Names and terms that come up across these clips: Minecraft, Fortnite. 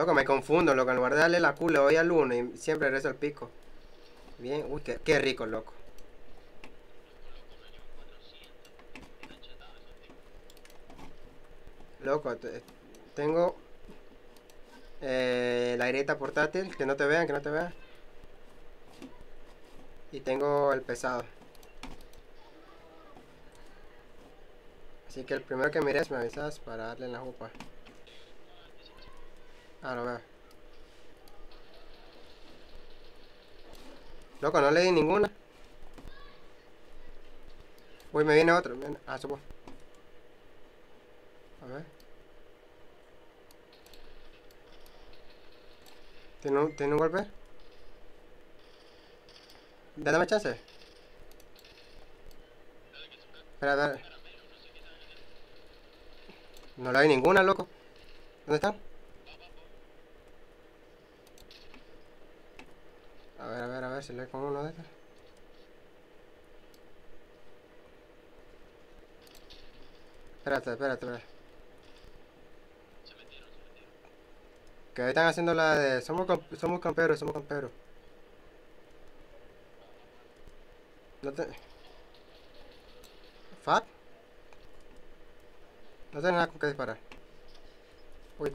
Loco, me confundo, loco. En lugar de darle la Q, le doy al 1 y siempre regreso al pico. Bien, uy, qué rico, loco. Loco, tengo la aireta portátil, que no te vean, que no te vean. Y tengo el pesado. Así que el primero que mires me avisas para darle en la jupa. Ah, lo veo. Loco, no le di ninguna. Uy, me viene otro. Ah, supo. A ver. ¿Tiene un golpe? Dame chance. Espera, a ver. No le doy ninguna, loco. ¿Dónde están? A ver si le doy con uno de estos. Espérate. Que están haciendo la de... Somos camperos. No te... ¿Fat? No tengo nada con que disparar. Uy,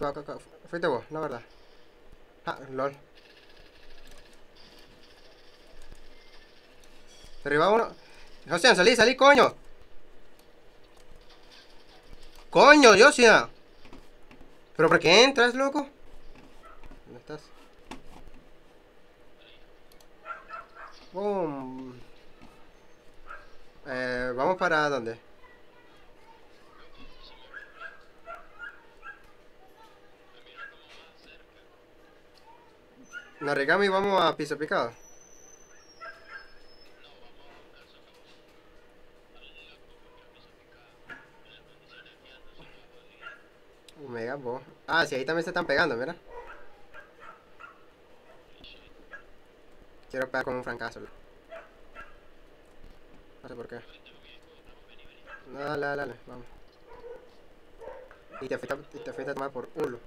fuiste vos, la verdad. Ah, lol. Derriba uno. Josian, salí, coño. Coño, Josian. ¿Pero por qué entras, loco? ¿Dónde estás? Boom. Vamos para dónde. Narigami, vamos a piso picado. Omega, vos. Ah, sí, ahí también se están pegando, mira. Quiero pegar con un francazo. No sé por qué. No, dale, vamos. Y te fuiste a tomar por culo.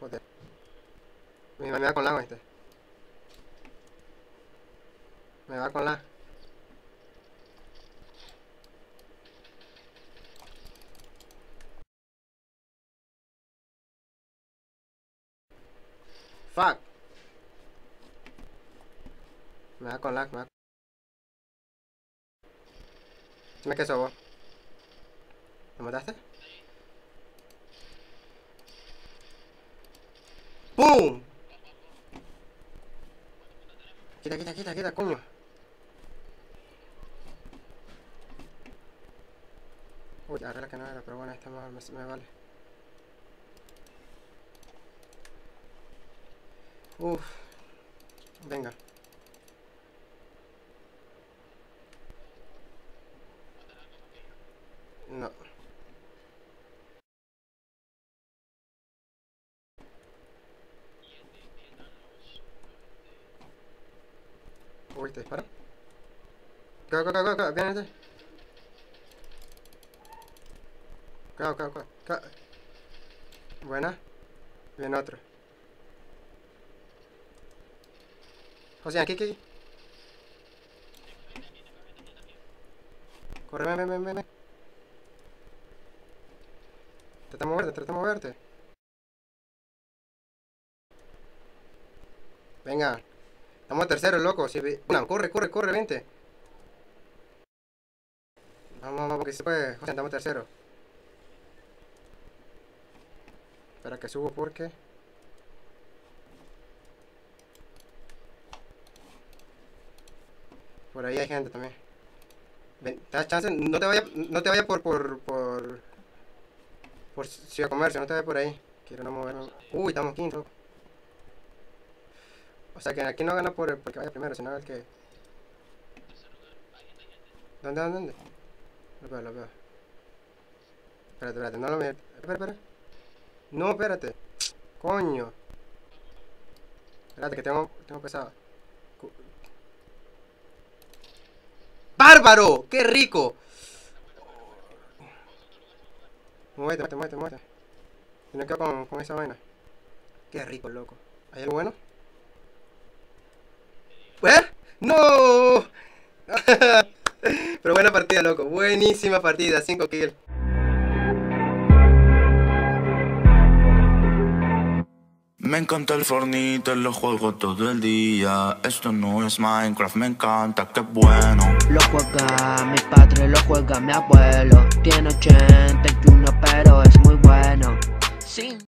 Joder. Me va con la este. Me va con la. Fuck. Me va con lag, me va. Dime que sobo. ¿Me mataste? ¡Pum! Quita, coño. Uy, la regla que no era, pero bueno, esta me vale. Uff, venga. No. Uy, te dispara. Go, viene este. Go. Buena. Viene otro. José, aquí. Corre, ven. Trata de moverte. Venga. Estamos terceros, loco. Sí, no, corre, vente. Vamos, que se puede. José, estamos terceros. Espera que subo porque... Por ahí hay gente también. Ven, te das chance, no te vayas por Ciudad Comercio, no te vayas por ahí. Quiero no moverme. Uy, estamos quinto. O sea que aquí no gana por el que vaya primero, sino el que... ¿Dónde? Lo veo. Espérate, no lo mires. Espera. No, espérate. Coño. Espérate que tengo pesado. ¡Bárbaro! ¡Qué rico! Muévete. Yo no quedo con esa vaina. Qué rico, loco. ¿Hay algo bueno? ¿Eh? ¡No! Pero buena partida, loco. Buenísima partida. 5 kills. Me encanta el Fortnite, lo juego todo el día. Esto no es Minecraft, me encanta, qué bueno. Lo juega mi padre, lo juega mi abuelo. Tiene 81 pero es muy bueno. Sí.